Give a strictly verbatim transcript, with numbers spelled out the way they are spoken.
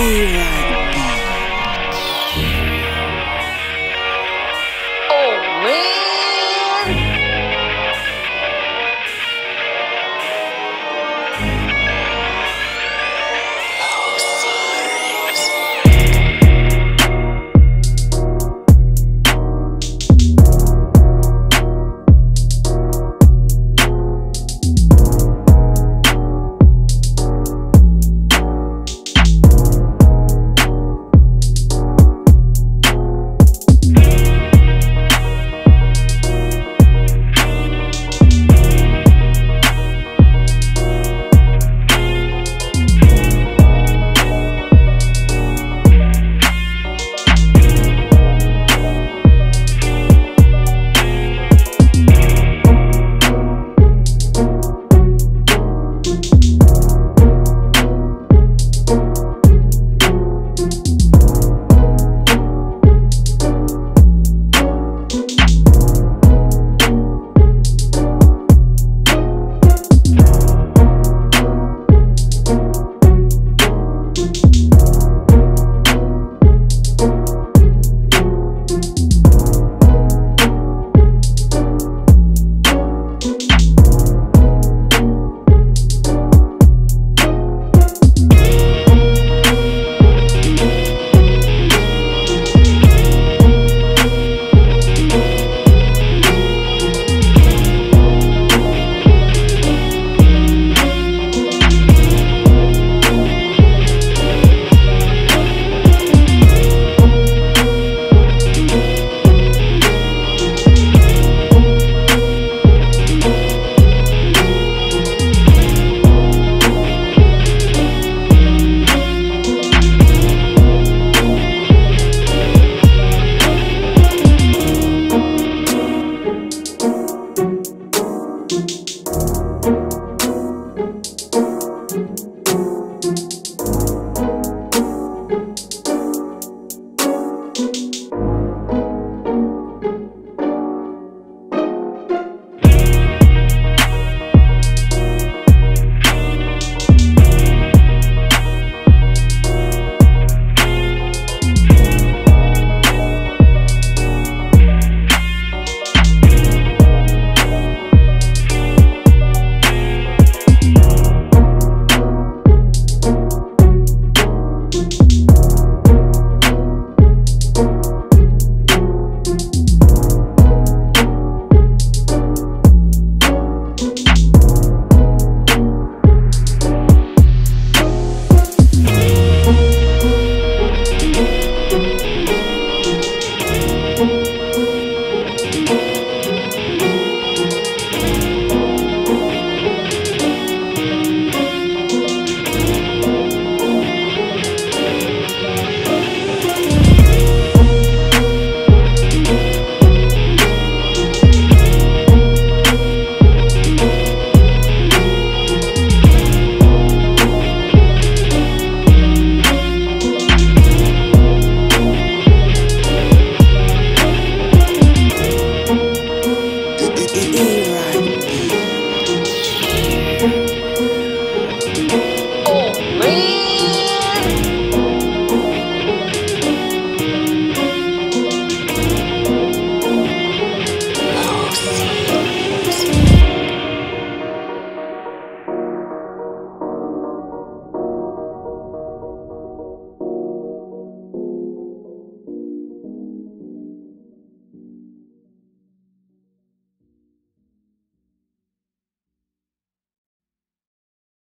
E.